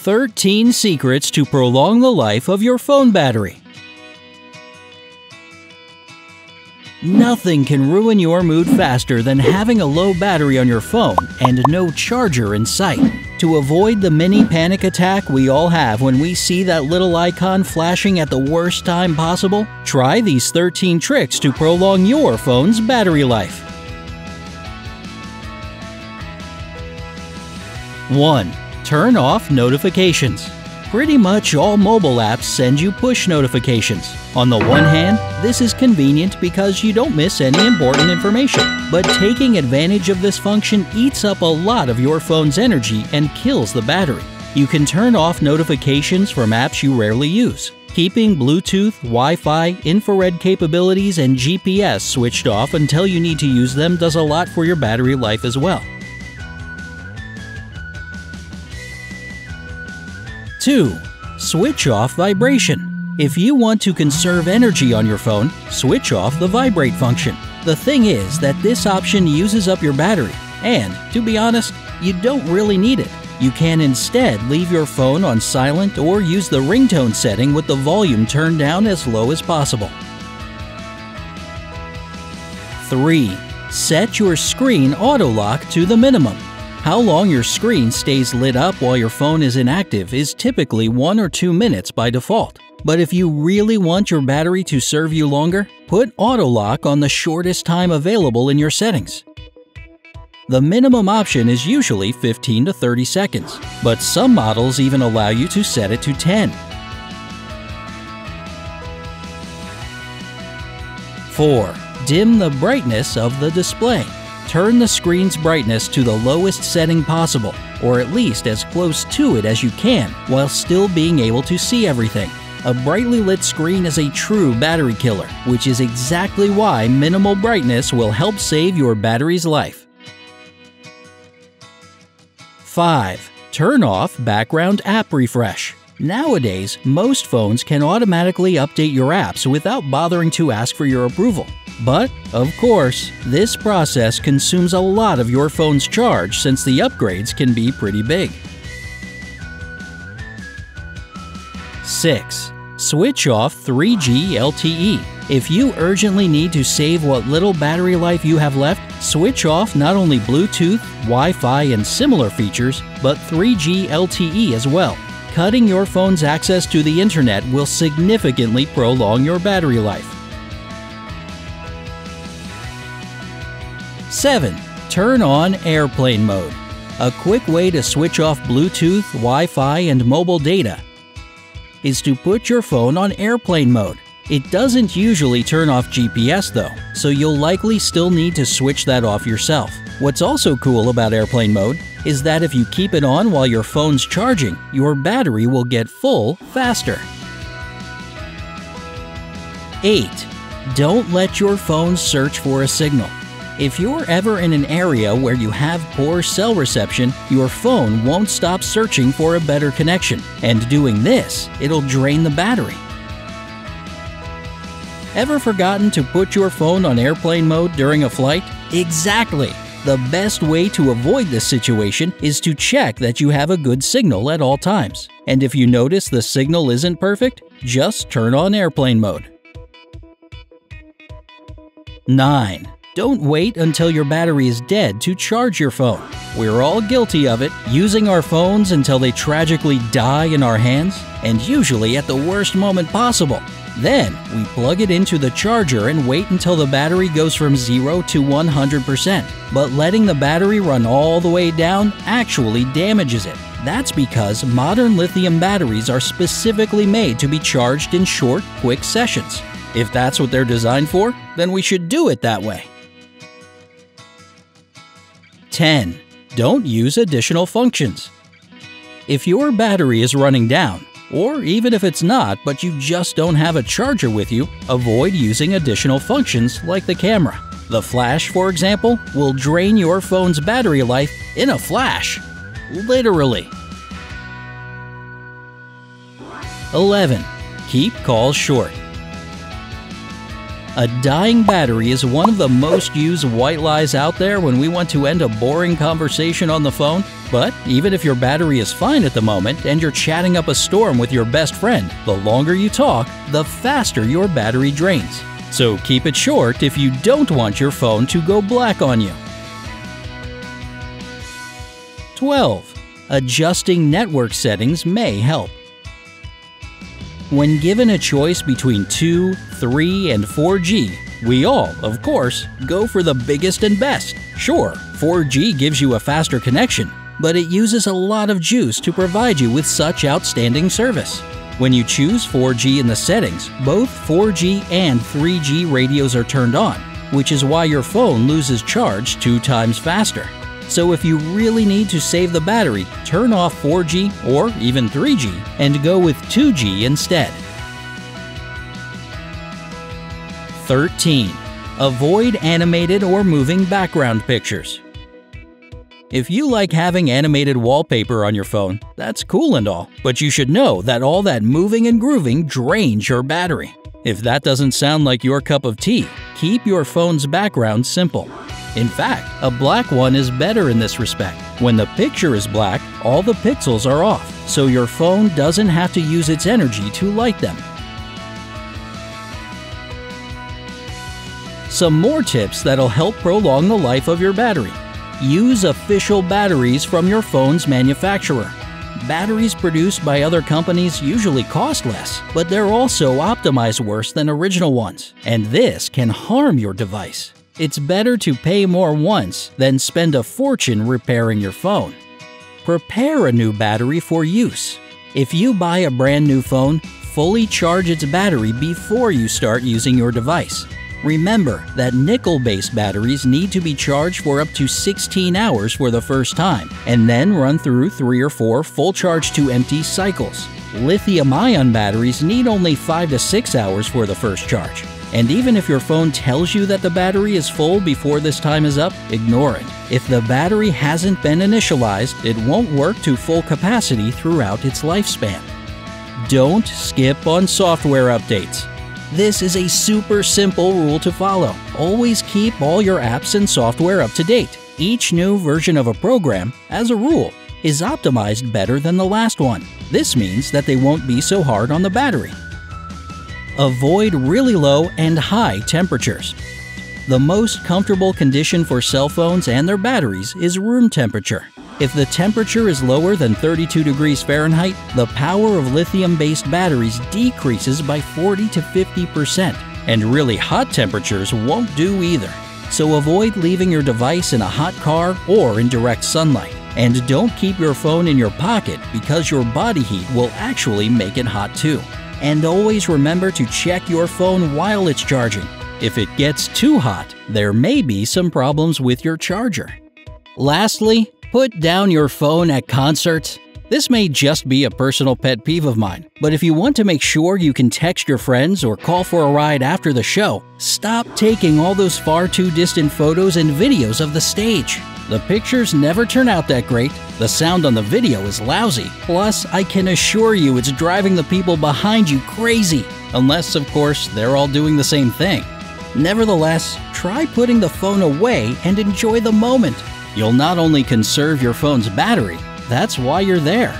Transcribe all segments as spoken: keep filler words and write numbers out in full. thirteen secrets to prolong the life of your phone battery. Nothing can ruin your mood faster than having a low battery on your phone and no charger in sight. To avoid the mini panic attack we all have when we see that little icon flashing at the worst time possible, try these thirteen tricks to prolong your phone's battery life. one. Turn off notifications. Pretty much all mobile apps send you push notifications. On the one hand, this is convenient because you don't miss any important information. But taking advantage of this function eats up a lot of your phone's energy and kills the battery. You can turn off notifications from apps you rarely use. Keeping Bluetooth, Wi-Fi, infrared capabilities, and G P S switched off until you need to use them does a lot for your battery life as well. two. Switch off vibration. If you want to conserve energy on your phone, switch off the vibrate function. The thing is that this option uses up your battery, and, to be honest, you don't really need it. You can instead leave your phone on silent or use the ringtone setting with the volume turned down as low as possible. three. Set your screen auto lock to the minimum. How long your screen stays lit up while your phone is inactive is typically one or two minutes by default. But if you really want your battery to serve you longer, put auto lock on the shortest time available in your settings. The minimum option is usually fifteen to thirty seconds, but some models even allow you to set it to ten. four. Dim the brightness of the display. Turn the screen's brightness to the lowest setting possible, or at least as close to it as you can, while still being able to see everything. A brightly lit screen is a true battery killer, which is exactly why minimal brightness will help save your battery's life. five. Turn off background app refresh. Nowadays, most phones can automatically update your apps without bothering to ask for your approval. But, of course, this process consumes a lot of your phone's charge since the upgrades can be pretty big. six. Switch off three G L T E. If you urgently need to save what little battery life you have left, switch off not only Bluetooth, Wi-Fi, and similar features, but three G L T E as well. Cutting your phone's access to the internet will significantly prolong your battery life. seven. Turn on airplane mode. A quick way to switch off Bluetooth, Wi-Fi, and mobile data is to put your phone on airplane mode. It doesn't usually turn off G P S though, so you'll likely still need to switch that off yourself. What's also cool about airplane mode is that if you keep it on while your phone's charging, your battery will get full faster. eight. Don't let your phone search for a signal. If you're ever in an area where you have poor cell reception, your phone won't stop searching for a better connection, and doing this, it'll drain the battery. Ever forgotten to put your phone on airplane mode during a flight? Exactly! The best way to avoid this situation is to check that you have a good signal at all times. And if you notice the signal isn't perfect, just turn on airplane mode. nine. Don't wait until your battery is dead to charge your phone. We're all guilty of it, using our phones until they tragically die in our hands, and usually at the worst moment possible. Then, we plug it into the charger and wait until the battery goes from zero to one hundred percent. But letting the battery run all the way down actually damages it. That's because modern lithium batteries are specifically made to be charged in short, quick sessions. If that's what they're designed for, then we should do it that way. ten. Don't use additional functions. If your battery is running down, or even if it's not but you just don't have a charger with you, avoid using additional functions like the camera. The flash, for example, will drain your phone's battery life in a flash. Literally. eleven. Keep calls short. A dying battery is one of the most used white lies out there when we want to end a boring conversation on the phone. But even if your battery is fine at the moment and you're chatting up a storm with your best friend, the longer you talk, the faster your battery drains. So keep it short if you don't want your phone to go black on you. twelve. Adjusting network settings may help. When given a choice between two, three, and four G, we all, of course, go for the biggest and best. Sure, four G gives you a faster connection, but it uses a lot of juice to provide you with such outstanding service. When you choose four G in the settings, both four G and three G radios are turned on, which is why your phone loses charge two times faster. So if you really need to save the battery, turn off four G or even three G and go with two G instead. thirteen. Avoid animated or moving background pictures. If you like having animated wallpaper on your phone, that's cool and all, but you should know that all that moving and grooving drains your battery. If that doesn't sound like your cup of tea, keep your phone's background simple. In fact, a black one is better in this respect. When the picture is black, all the pixels are off, so your phone doesn't have to use its energy to light them. Some more tips that'll help prolong the life of your battery. Use official batteries from your phone's manufacturer. Batteries produced by other companies usually cost less, but they're also optimized worse than original ones, and this can harm your device. It's better to pay more once than spend a fortune repairing your phone. Prepare a new battery for use. If you buy a brand new phone, fully charge its battery before you start using your device. Remember that nickel-based batteries need to be charged for up to sixteen hours for the first time and then run through three or four full charge to empty cycles. Lithium-ion batteries need only five to six hours for the first charge. And even if your phone tells you that the battery is full before this time is up, ignore it. If the battery hasn't been initialized, it won't work to full capacity throughout its lifespan. Don't skip on software updates. This is a super simple rule to follow. Always keep all your apps and software up to date. Each new version of a program, as a rule, is optimized better than the last one. This means that they won't be so hard on the battery. Avoid really low and high temperatures. The most comfortable condition for cell phones and their batteries is room temperature. If the temperature is lower than thirty-two degrees Fahrenheit, the power of lithium-based batteries decreases by forty to fifty percent, and really hot temperatures won't do either. So avoid leaving your device in a hot car or in direct sunlight. And don't keep your phone in your pocket because your body heat will actually make it hot too. And always remember to check your phone while it's charging. If it gets too hot, there may be some problems with your charger. Lastly, put down your phone at concerts. This may just be a personal pet peeve of mine, but if you want to make sure you can text your friends or call for a ride after the show, stop taking all those far too distant photos and videos of the stage. The pictures never turn out that great, the sound on the video is lousy, plus I can assure you it's driving the people behind you crazy, unless of course they're all doing the same thing. Nevertheless, try putting the phone away and enjoy the moment. You'll not only conserve your phone's battery, that's why you're there.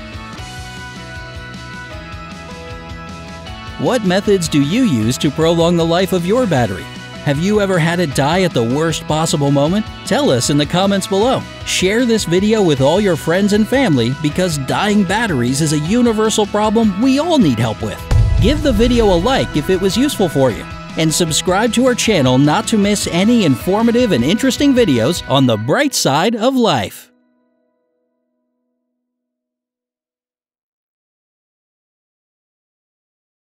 What methods do you use to prolong the life of your battery? Have you ever had it die at the worst possible moment? Tell us in the comments below. Share this video with all your friends and family because dying batteries is a universal problem we all need help with. Give the video a like if it was useful for you. And subscribe to our channel not to miss any informative and interesting videos on the bright side of life.